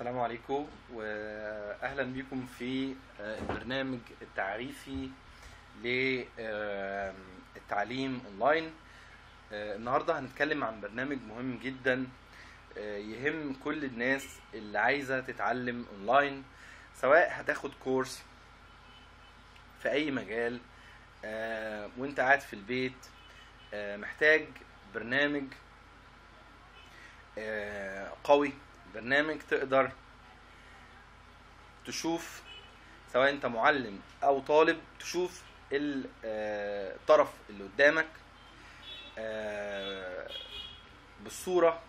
السلام عليكم واهلا بكم في البرنامج التعريفي للتعليم اونلاين. النهارده هنتكلم عن برنامج مهم جدا يهم كل الناس اللي عايزه تتعلم اونلاين، سواء هتاخد كورس في اي مجال وانت قاعد في البيت، محتاج برنامج قوي، برنامج تقدر تشوف سواء انت معلم او طالب، تشوف الطرف اللي قدامك بالصورة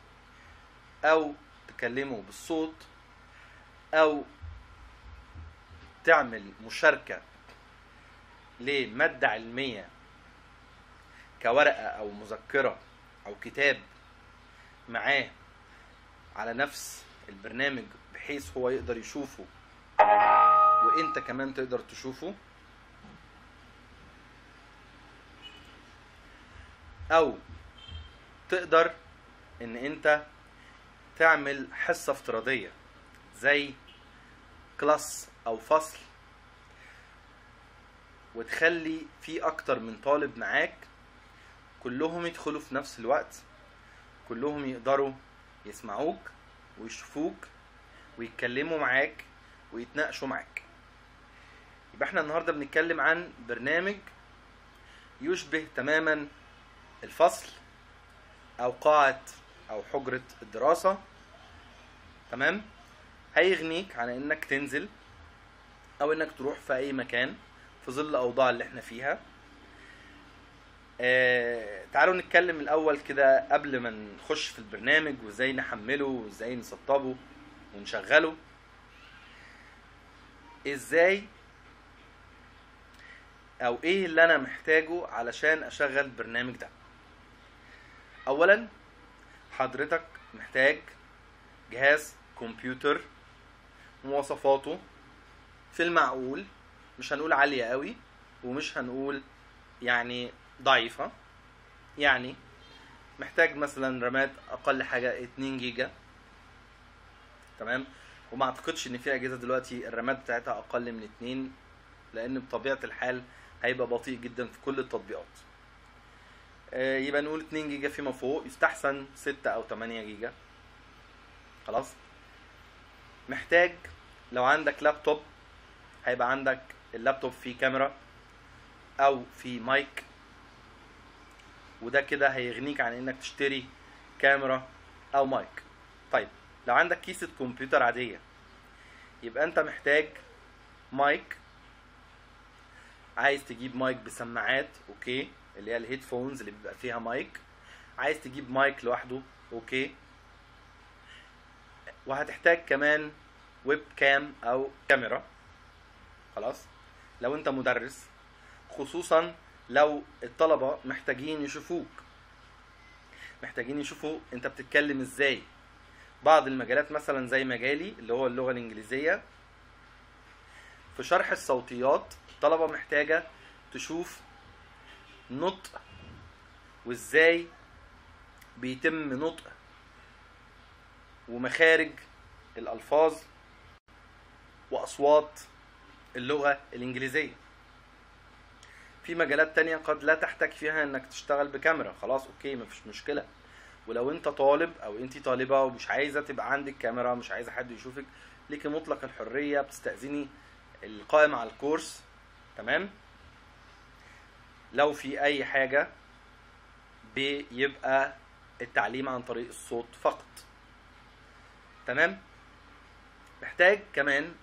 او تكلمه بالصوت او تعمل مشاركة لمادة علمية كورقة او مذكرة او كتاب معاه على نفس البرنامج، بحيث هو يقدر يشوفه وانت كمان تقدر تشوفه، او تقدر ان انت تعمل حصة افتراضية زي كلاس او فصل، وتخلي فيه اكتر من طالب معاك، كلهم يدخلوا في نفس الوقت، كلهم يقدروا يسمعوك ويشوفوك ويتكلموا معاك ويتناقشوا معاك. يبقى احنا النهارده بنتكلم عن برنامج يشبه تماما الفصل او قاعة او حجرة الدراسة، تمام؟ هيغنيك عن انك تنزل او انك تروح في اي مكان في ظل الاوضاع اللي احنا فيها. تعالوا نتكلم الاول كده قبل ما نخش في البرنامج وازاي نحمله وازاي نسطبه ونشغله، ازاي او ايه اللي انا محتاجه علشان اشغل البرنامج ده. اولا حضرتك محتاج جهاز كمبيوتر مواصفاته في المعقول، مش هنقول عالية قوي ومش هنقول يعني ضعيفة، يعني محتاج مثلا رامات اقل حاجة 2 جيجا، تمام؟ وما اعتقدش ان في اجهزة دلوقتي الرامات بتاعتها اقل من 2، لان بطبيعة الحال هيبقى بطيء جدا في كل التطبيقات. يبقى نقول 2 جيجا فيما فوق، يستحسن 6 او 8 جيجا. خلاص، محتاج لو عندك لابتوب هيبقى عندك اللابتوب فيه كاميرا او فيه مايك، وده كده هيغنيك عن انك تشتري كاميرا او مايك. طيب لو عندك كيسة كمبيوتر عادية، يبقى انت محتاج مايك، عايز تجيب مايك بسماعات، اوكي، اللي هي الهيدفونز اللي بيبقى فيها مايك، عايز تجيب مايك لوحده، اوكي، وهتحتاج كمان ويب كام او كاميرا. خلاص، لو انت مدرس، خصوصا لو الطلبة محتاجين يشوفوك، محتاجين يشوفوا انت بتتكلم ازاي. بعض المجالات مثلا زي مجالي اللي هو اللغة الانجليزية، في شرح الصوتيات الطلبة محتاجة تشوف نطق وازاي بيتم نطق ومخارج الالفاظ واصوات اللغة الانجليزية. في مجالات تانية قد لا تحتاج فيها انك تشتغل بكاميرا، خلاص اوكي مفيش مشكلة. ولو انت طالب او انت طالبة ومش عايزة تبقى عندك كاميرا، مش عايزة حد يشوفك، ليكي مطلق الحرية، بتستأذني القائم على الكورس، تمام؟ لو في اي حاجة بيبقى التعليم عن طريق الصوت فقط، تمام؟ محتاج كمان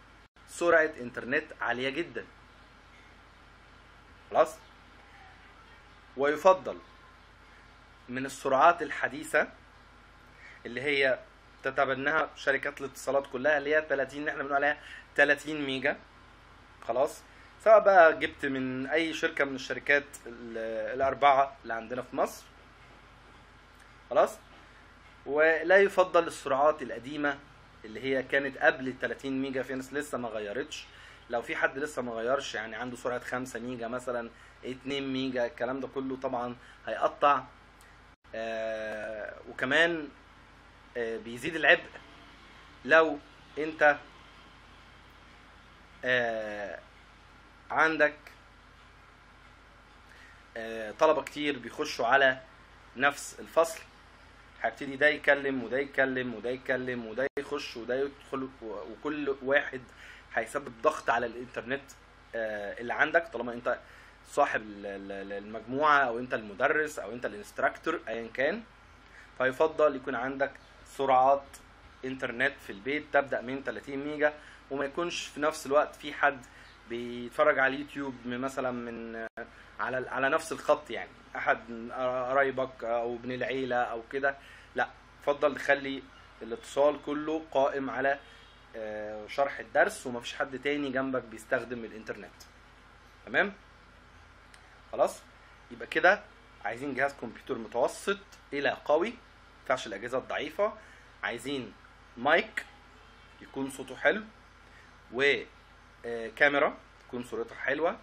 سرعة انترنت عالية جدا، خلاص؟ ويفضل من السرعات الحديثة اللي هي تتبناها شركات الاتصالات كلها، اللي هي 30، اللي احنا بنقول عليها 30 ميجا، خلاص؟ سواء بقى جبت من أي شركة من الشركات الأربعة اللي عندنا في مصر، خلاص؟ ولا يفضل السرعات القديمة اللي هي كانت قبل 30 ميجا، في ناس لسه ما غيرتش. لو في حد لسه ما غيرش يعني عنده سرعه 5 ميجا مثلا، 2 ميجا، الكلام ده كله طبعا هيقطع، وكمان بيزيد العبء لو انت عندك طلبة كتير بيخشوا على نفس الفصل، هيبتدي ده يتكلم وده يتكلم وده يتكلم وده يخش وده يدخل، وكل واحد هيسبب ضغط على الانترنت اللي عندك. طالما انت صاحب المجموعة او انت المدرس او انت الانستراكتور ايا كان، فيفضل يكون عندك سرعات انترنت في البيت تبدأ من 30 ميجا، وما يكونش في نفس الوقت في حد بيتفرج على اليوتيوب مثلا من على نفس الخط، يعني احد قرايبك او ابن العيله او كده. لا، اتفضل تخلي الاتصال كله قائم على شرح الدرس ومفيش حد تاني جنبك بيستخدم الانترنت. تمام؟ خلاص، يبقى كده عايزين جهاز كمبيوتر متوسط الى قوي، ما ينفعش الاجهزه الضعيفه. عايزين مايك يكون صوته حلو، وكاميرا تكون صورتها حلوه،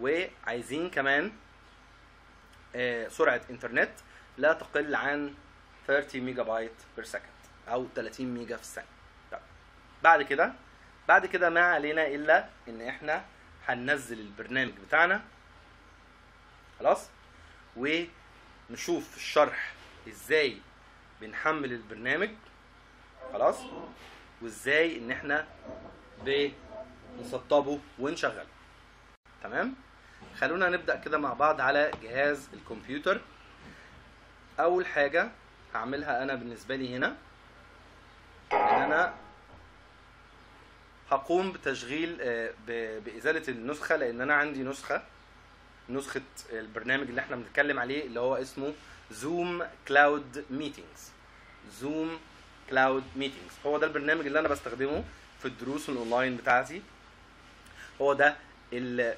وعايزين كمان سرعه انترنت لا تقل عن 30 ميجا بايت بير سكند او 30 ميجا في الثانيه. بعد كده ما علينا الا ان احنا هننزل البرنامج بتاعنا، خلاص، ونشوف في الشرح ازاي بنحمل البرنامج، خلاص، وازاي ان احنا بنسطبه ونشغله. تمام؟ خلونا نبدأ كده مع بعض على جهاز الكمبيوتر. اول حاجة هعملها انا بالنسبة لي هنا ان انا هقوم بتشغيل بإزالة النسخة، لان انا عندي نسخة البرنامج اللي احنا بنتكلم عليه اللي هو اسمه زوم كلاود ميتينجز. زوم كلاود ميتينجز هو ده البرنامج اللي انا بستخدمه في الدروس الاونلاين بتاعتي. هو ده اللي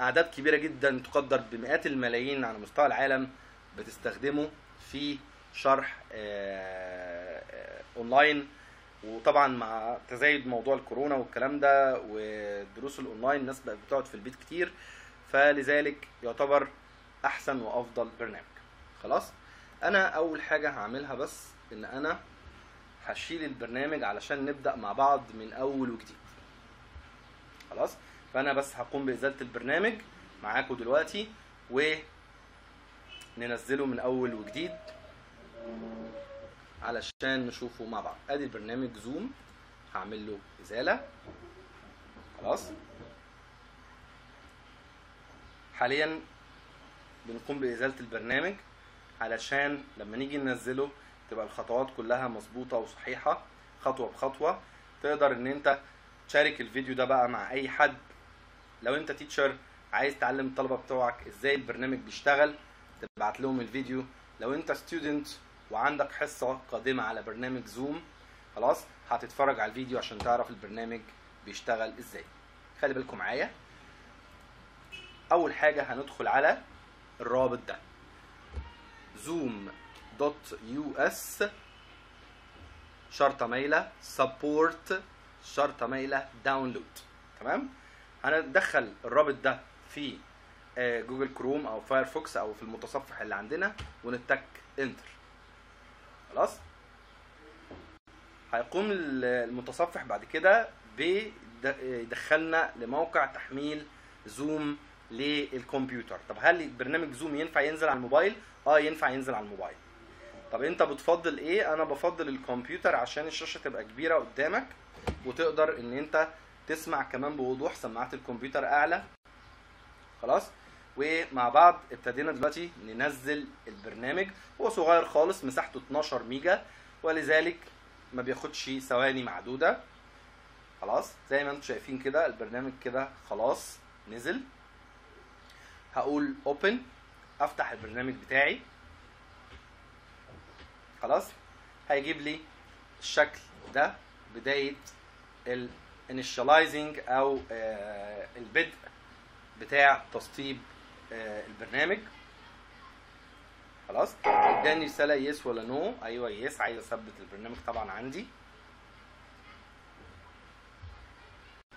اعداد كبيره جدا تقدر بمئات الملايين على مستوى العالم بتستخدمه في شرح اونلاين، وطبعا مع تزايد موضوع الكورونا والكلام ده والدروس الاونلاين الناس بقت بتقعد في البيت كتير، فلذلك يعتبر احسن وافضل برنامج. خلاص، انا اول حاجه هعملها بس ان انا هشيل البرنامج علشان نبدا مع بعض من اول وجديد. خلاص، فانا بس هقوم بازاله البرنامج معاكم دلوقتي وننزله من اول وجديد علشان نشوفه مع بعض. ادي البرنامج زوم، هعمل له ازاله. خلاص، حاليا بنقوم بازاله البرنامج علشان لما نيجي ننزله تبقى الخطوات كلها مظبوطه وصحيحه خطوه بخطوه. تقدر ان انت تشارك الفيديو ده بقى مع اي حد، لو انت تيتشر عايز تعلم الطلبه بتوعك ازاي البرنامج بيشتغل تبعت لهم الفيديو. لو انت ستودنت وعندك حصه قادمه على برنامج زوم، خلاص، هتتفرج على الفيديو عشان تعرف البرنامج بيشتغل ازاي. خلي بالكم معايا، اول حاجه هندخل على الرابط ده zoom.us شرطه مايله support شرطه مايله download. تمام، هندخل الرابط ده في جوجل كروم او فايرفوكس او في المتصفح اللي عندنا ونتك انتر. خلاص، هيقوم المتصفح بعد كده بيدخلنا لموقع تحميل زوم للكمبيوتر. طب هل برنامج زوم ينفع ينزل على الموبايل؟ ينفع ينزل على الموبايل. طب انت بتفضل ايه؟ انا بفضل الكمبيوتر عشان الشاشه تبقى كبيره قدامك، وتقدر ان انت تسمع كمان بوضوح، سماعات الكمبيوتر اعلى. خلاص، ومع بعض ابتدينا دلوقتي ننزل البرنامج. هو صغير خالص، مساحته 12 ميجا، ولذلك ما بياخدش ثواني معدوده. خلاص، زي ما انتم شايفين كده البرنامج كده خلاص نزل. هقول اوبن، افتح البرنامج بتاعي. خلاص، هيجيب لي الشكل ده، بدايه الانيشاليزنج او البدء بتاع تسطيب البرنامج. خلاص، اداني رساله يس ولا نو. ايوه يس، عايز اثبت البرنامج طبعا عندي.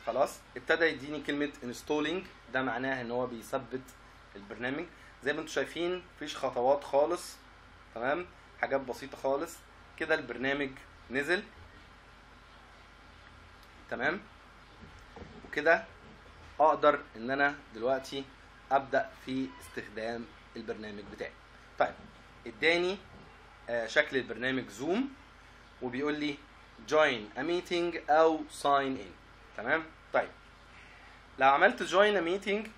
خلاص، ابتدى يديني كلمه انستولينج، ده معناها ان هو بيثبت البرنامج. زي ما انتم شايفين مفيش خطوات خالص، تمام، حاجات بسيطه خالص كده. البرنامج نزل. تمام. وكده اقدر ان انا دلوقتي ابدا في استخدام البرنامج بتاعي. طيب اداني شكل البرنامج زوم وبيقول لي join a meeting او sign in. تمام. طيب لو عملت join a meeting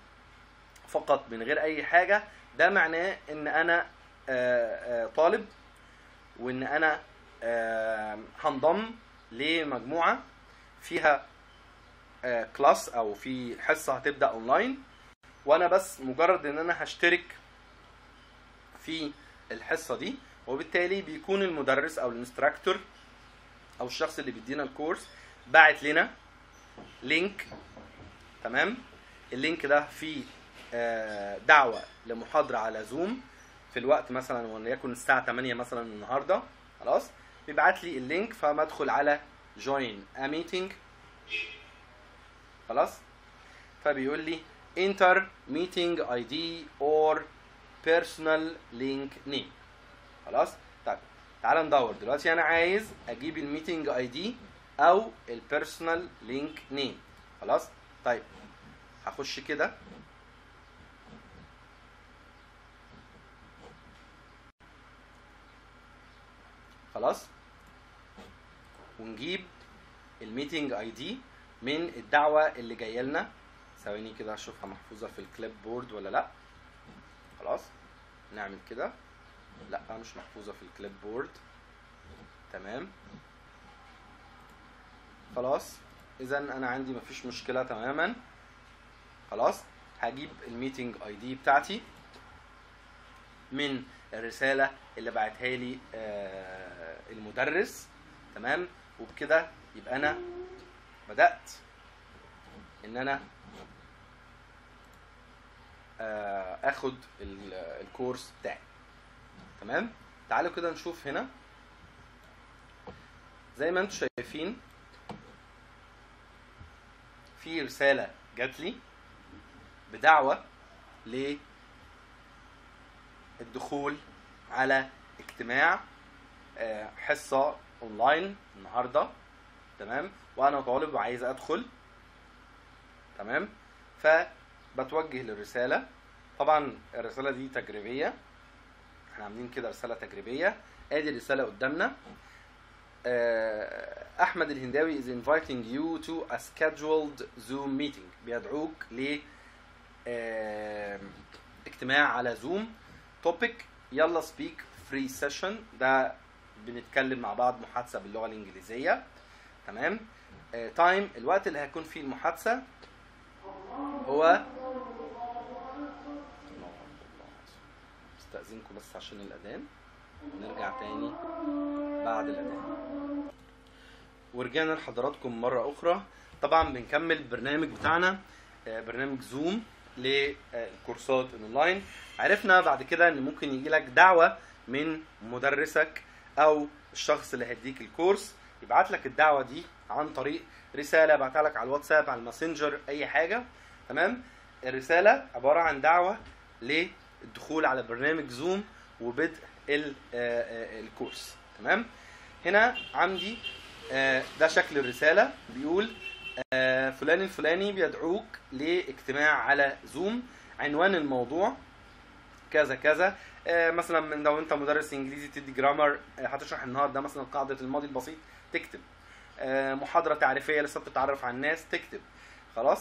فقط من غير اي حاجه ده معناه ان انا طالب وان انا هنضم لمجموعه فيها كلاس او في حصه هتبدا اونلاين، وانا بس مجرد ان انا هشترك في الحصه دي، وبالتالي بيكون المدرس او الانستراكتور او الشخص اللي بيدينا الكورس باعت لنا لينك. تمام. اللينك ده فيه دعوه لمحاضره على زوم في الوقت مثلا وليكن الساعه 8 مثلا النهارده. خلاص بيبعت لي اللينك فبدخل على جوين ا ميتنج. خلاص فبيقول لي انتر ميتنج اي دي اور بيرسونال لينك نيم. خلاص طيب تعالى ندور دلوقتي، انا عايز اجيب الميتنج اي دي او البيرسونال لينك نيم. خلاص طيب هخش كده خلاص ونجيب الميتنج اي دي من الدعوه اللي جايه لنا. ثواني كده اشوفها محفوظه في الكليب بورد ولا لا. خلاص نعمل كده، لا مش محفوظه في الكليب بورد. تمام. خلاص اذا انا عندي مفيش مشكله تماما. خلاص هجيب الميتنج اي دي بتاعتي من الرساله اللي بعتها لي المدرس. تمام. وبكده يبقى انا بدات ان انا اخد الكورس بتاعي. تمام. تعالوا كده نشوف هنا زي ما انتم شايفين في رساله جات لي بدعوه للدخول على اجتماع حصه اونلاين النهارده. تمام. وانا طالب وعايز ادخل. تمام. فبتوجه للرساله، طبعا الرساله دي تجريبيه، احنا عاملين كده رساله تجريبيه. ادي الرساله قدامنا. احمد الهنداوي is inviting you to a scheduled zoom meeting. بيدعوك ل اجتماع على زوم. topic يلا speak free session، ده بنتكلم مع بعض محادثه باللغه الانجليزيه. تمام. تايم الوقت اللي هيكون فيه المحادثه هو، استأذنكم بس عشان الاذان، نرجع تاني بعد الاذان. ورجعنا لحضراتكم مره اخرى. طبعا بنكمل البرنامج بتاعنا، برنامج زوم للكورسات الاونلاين. عرفنا بعد كده ان ممكن يجي لك دعوه من مدرسك او الشخص اللي هيديك الكورس، يبعت لك الدعوه دي عن طريق رساله بعتها لك على الواتساب، على الماسنجر، اي حاجه. تمام. الرساله عباره عن دعوه للدخول على برنامج زوم وبدء الكورس. تمام. هنا عندي ده شكل الرساله بيقول فلان الفلاني بيدعوك لاجتماع على زوم، عنوان الموضوع كذا كذا. مثلا لو انت مدرس انجليزي تدي جرامر، هتشرح النهارده مثلا قاعده الماضي البسيط، تكتب. محاضره تعريفيه لسه بتتعرف على الناس، تكتب. خلاص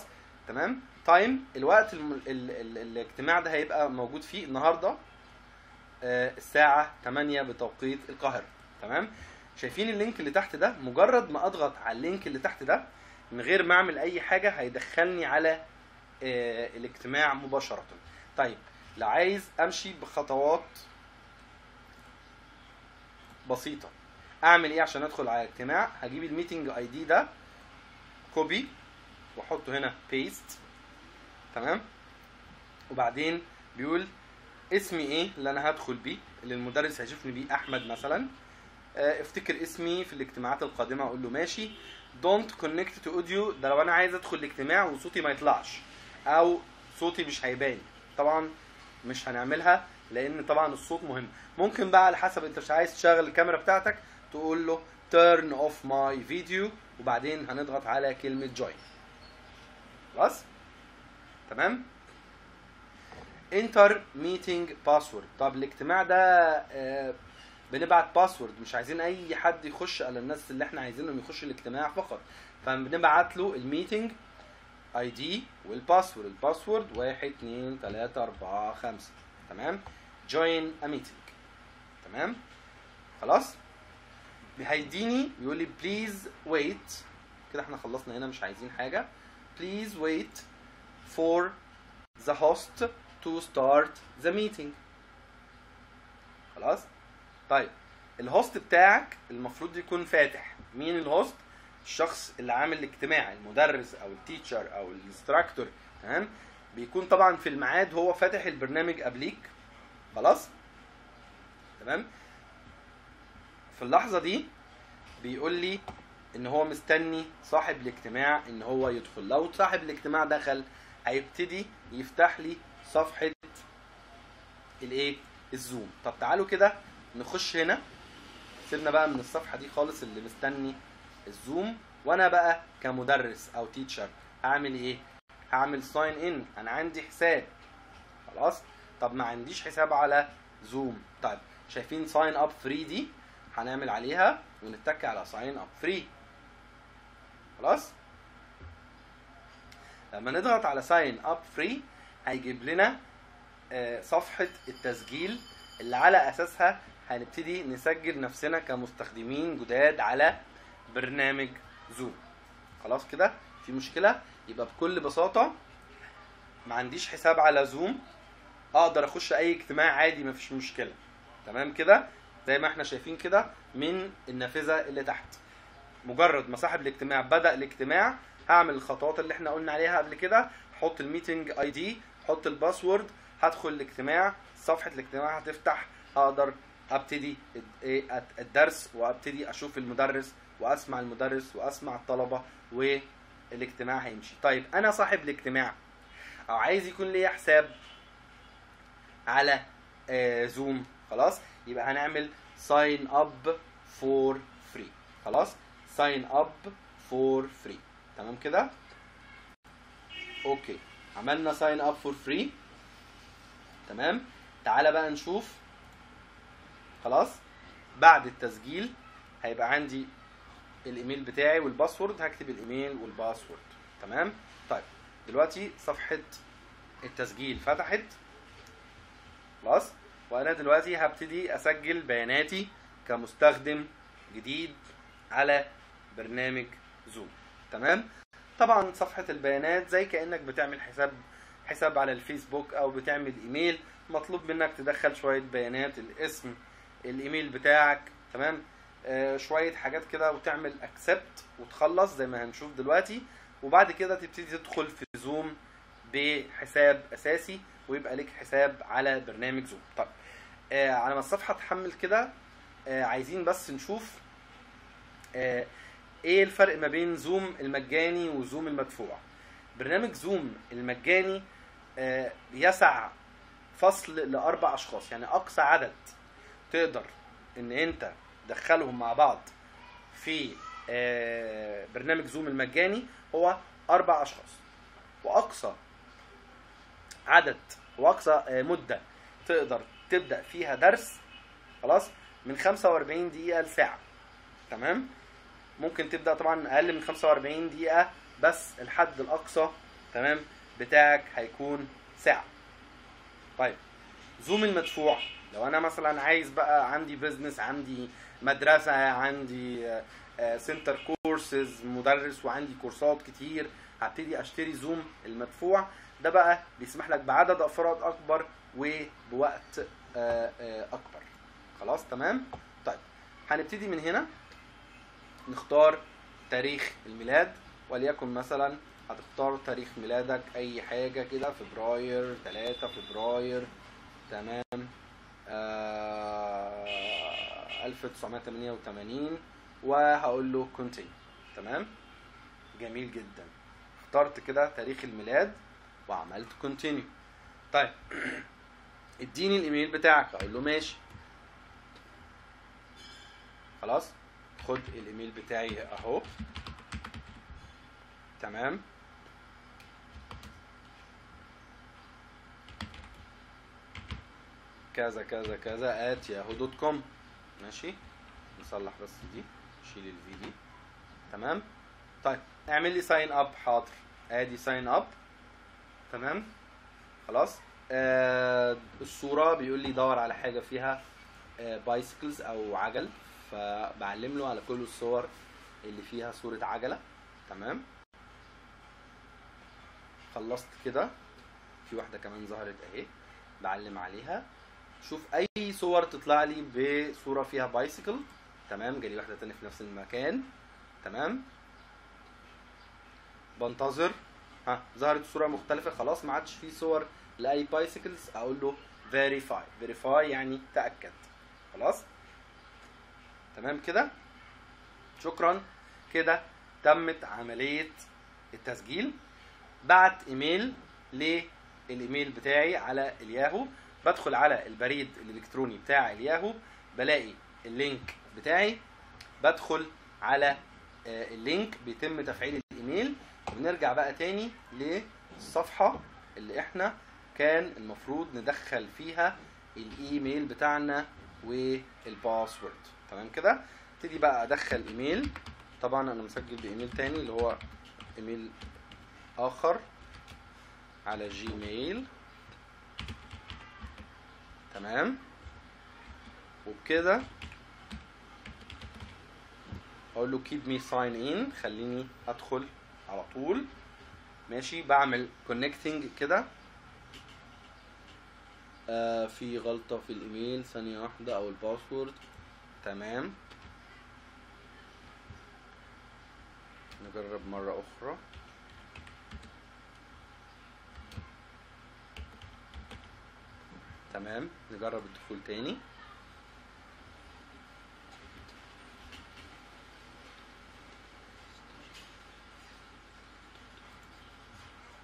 تمام. تايم الوقت الاجتماع ده هيبقى موجود فيه النهارده الساعه 8 بتوقيت القاهره. تمام. شايفين اللينك اللي تحت ده؟ مجرد ما اضغط على اللينك اللي تحت ده من غير ما اعمل اي حاجه هيدخلني على الاجتماع مباشره. طيب لو عايز امشي بخطوات بسيطه اعمل ايه عشان ادخل على الاجتماع؟ هجيب الميتنج اي دي ده، كوبي واحطه هنا بيست. تمام. وبعدين بيقول اسمي ايه اللي انا هدخل بيه، اللي المدرس هيشوفني بيه، احمد مثلا. افتكر اسمي في الاجتماعات القادمه، اقول له ماشي. دونت كونكت تو اوديو، ده لو انا عايز ادخل الاجتماع وصوتي ما يطلعش او صوتي مش هيبان، طبعا مش هنعملها لان طبعا الصوت مهم. ممكن بقى على حسب انت مش عايز تشغل الكاميرا بتاعتك تقول له turn off my video وبعدين هنضغط على كلمة join. خلاص؟ تمام؟ enter meeting password. طب الاجتماع ده بنبعت باسورد، مش عايزين اي حد يخش الا الناس اللي احنا عايزينهم يخشوا الاجتماع فقط، فبنبعت له الميتنج اي دي والباسورد. الباسورد 1 2 3 4 5. تمام. جوين ا ميتنج. تمام خلاص. هيديني يقول لي بليز ويت، كده احنا خلصنا هنا مش عايزين حاجه. بليز ويت فور ذا هوست تو ستارت ذا ميتنج. خلاص. طيب الهوست بتاعك المفروض يكون فاتح. مين الهوست؟ الشخص اللي عامل الاجتماع، المدرس او التيتشر او الانستراكتور. تمام. بيكون طبعا في الميعاد هو فاتح البرنامج قبليك. خلاص تمام. في اللحظه دي بيقول لي ان هو مستني صاحب الاجتماع ان هو يدخل. لو صاحب الاجتماع دخل هيبتدي يفتح لي صفحه الايه؟ الزوم. طب تعالوا كده نخش هنا، سيبنا بقى من الصفحه دي خالص اللي مستني الزوم. وانا بقى كمدرس او تيتشر هعمل ايه؟ هعمل ساين ان. انا عندي حساب. خلاص. طب ما عنديش حساب على زوم. طيب شايفين ساين اب فري دي؟ هنعمل عليها ونتك على ساين اب فري. خلاص. لما نضغط على ساين اب فري هيجيب لنا صفحه التسجيل اللي على اساسها هنبتدي نسجل نفسنا كمستخدمين جداد على برنامج زوم. خلاص كده في مشكله؟ يبقى بكل بساطه ما عنديش حساب على زوم، اقدر اخش اي اجتماع عادي مفيش مشكله. تمام كده زي ما احنا شايفين كده من النافذه اللي تحت. مجرد ما صاحب الاجتماع بدا الاجتماع هعمل الخطوات اللي احنا قلنا عليها قبل كده، احط الميتنج اي دي، احط الباسورد، هدخل الاجتماع، صفحه الاجتماع هتفتح، هقدر ابتدي الدرس وابتدي اشوف المدرس واسمع المدرس واسمع الطلبه والاجتماع هيمشي. طيب انا صاحب الاجتماع او عايز يكون لي حساب على زوم. خلاص يبقى هنعمل ساين اب فور فري. خلاص ساين اب فور فري. تمام كده. اوكي عملنا ساين اب فور فري. تمام. تعالى بقى نشوف. خلاص بعد التسجيل هيبقى عندي الايميل بتاعي والباسورد، هكتب الايميل والباسورد. تمام. طيب دلوقتي صفحه التسجيل فتحت. خلاص. وانا دلوقتي هبتدي اسجل بياناتي كمستخدم جديد على برنامج زوم. تمام. طبعا صفحه البيانات زي كانك بتعمل حساب على الفيسبوك او بتعمل ايميل، مطلوب منك تدخل شويه بيانات، الاسم، الايميل بتاعك. تمام. شويه حاجات كده وتعمل اكسبت وتخلص زي ما هنشوف دلوقتي. وبعد كده تبتدي تدخل في زوم بحساب اساسي ويبقى لك حساب على برنامج زوم. طيب على ما الصفحه تحمل كده عايزين بس نشوف ايه الفرق ما بين زوم المجاني وزوم المدفوع. برنامج زوم المجاني يسع فصل لاربع اشخاص، يعني اقصى عدد تقدر ان انت تدخلهم مع بعض في برنامج زوم المجاني هو 4 اشخاص، واقصى عدد واقصى مده تقدر تبدا فيها درس خلاص من 45 دقيقه لساعه. تمام. ممكن تبدا طبعا اقل من 45 دقيقه بس الحد الاقصى تمام بتاعك هيكون ساعه. طيب زوم المدفوع لو انا مثلا عايز بقى عندي بيزنس، عندي مدرسه، عندي سنتر كورسز، مدرس وعندي كورسات كتير، هبتدي اشتري زوم المدفوع. ده بقى بيسمح لك بعدد افراد اكبر وبوقت اكبر. خلاص تمام. طيب هنبتدي من هنا نختار تاريخ الميلاد، وليكن مثلا هتختار تاريخ ميلادك اي حاجه كده، فبراير 3 فبراير. تمام 1988 وهقول له كونتين. تمام جميل جدا. اخترت كده تاريخ الميلاد وعملت كونتينيو. طيب اديني الايميل بتاعك، اقول له ماشي. خلاص خد الايميل بتاعي اهو، تمام. كذا كذا كذا @yahoo.com، ماشي. نصلح بس دي، شيل الفي دي، تمام. طيب اعمل لي ساين اب، حاضر، ادي ساين اب، تمام. خلاص الصوره بيقول لي دور على حاجه فيها بايسكلز او عجل، فبعلم له على كل الصور اللي فيها صوره عجله، تمام. خلصت كده، في واحده كمان ظهرت اهي بعلم عليها. شوف اي صور تطلع لي بصوره فيها بايسكل، تمام. جالي واحده تانية في نفس المكان، تمام. بنتظر، ها ظهرت صوره مختلفه، خلاص ما عادش في صور لاي بايسكلز، اقول له فيريفاي يعني تاكد، خلاص تمام كده. شكرا، كده تمت عمليه التسجيل. بعت ايميل للايميل بتاعي على الياهو، بدخل على البريد الالكتروني بتاع الياهو، بلاقي اللينك بتاعي، بدخل على اللينك، بيتم تفعيل الايميل. ونرجع بقى تاني للصفحه اللي احنا كان المفروض ندخل فيها الايميل بتاعنا والباسورد، تمام كده. ابتدي بقى ادخل ايميل، طبعا انا مسجل بايميل تاني اللي هو ايميل اخر على جيميل، تمام. وبكده اقول له keep me sign in، خليني ادخل على طول، ماشي. بعمل connecting كده. في غلطة في الايميل، ثانية واحدة، او الباسورد، تمام. نجرب مرة اخرى، تمام. نجرب الدخول تاني،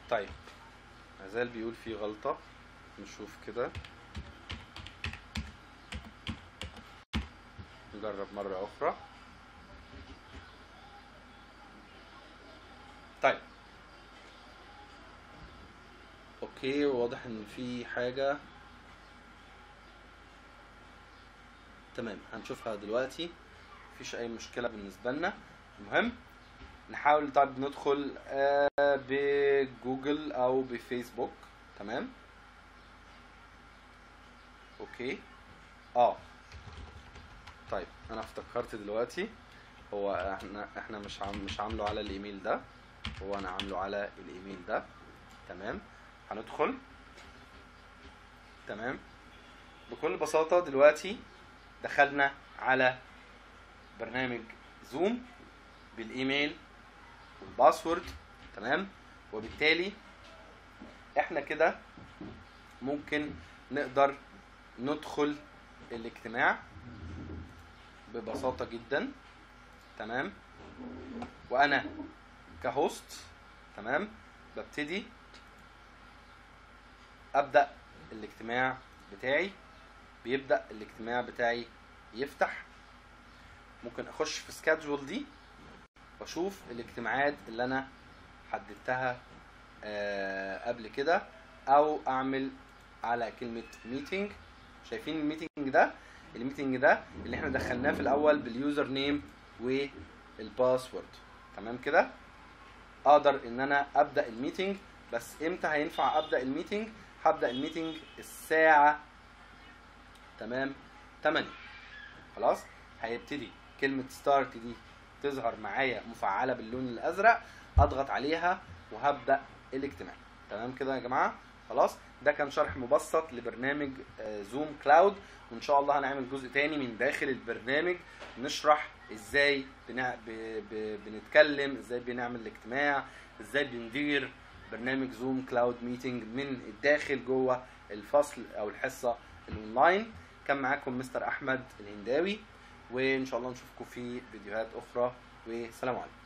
طيب مازال بيقول في غلطة، نشوف كده، نجرب مرة أخرى. طيب اوكي، واضح ان في حاجة، تمام، هنشوفها دلوقتي، مفيش اي مشكلة بالنسبة لنا. المهم نحاول طيب ندخل بجوجل او بفيسبوك، تمام. اوكي، طيب انا افتكرت دلوقتي، هو احنا مش عامله على الايميل ده، هو انا عامله على الايميل ده، تمام. هندخل، تمام. بكل بساطة دلوقتي دخلنا على برنامج زوم بالايميل والباسورد، تمام. وبالتالي احنا كده ممكن نقدر ندخل الاجتماع ببساطة جدا، تمام. وانا كهوست، تمام، ببتدي ابدأ الاجتماع بتاعي، بيبدأ الاجتماع بتاعي يفتح. ممكن اخش في سكادجول دي واشوف الاجتماعات اللي انا حددتها قبل كده، او اعمل على كلمة ميتنج. شايفين الميتنج ده اللي احنا دخلناه في الاول باليوزر نيم والباسورد، تمام كده. اقدر ان انا ابدأ الميتنج، بس امتى هينفع ابدأ الميتنج؟ هبدأ الميتنج الساعة، تمام، 8. خلاص هيبتدي كلمة ستارت دي تظهر معايا مفعلة باللون الازرق، اضغط عليها وهبدأ الاجتماع، تمام كده يا جماعة. خلاص ده كان شرح مبسط لبرنامج زوم كلاود، وان شاء الله هنعمل جزء تاني من داخل البرنامج نشرح ازاي بنتكلم، ازاي بنعمل الاجتماع، ازاي بندير برنامج زوم كلاود ميتنج من الداخل جوه الفصل او الحصة الاونلاين. كان معاكم مستر احمد الهنداوي، وان شاء الله نشوفكم في فيديوهات اخرى، والسلام عليكم.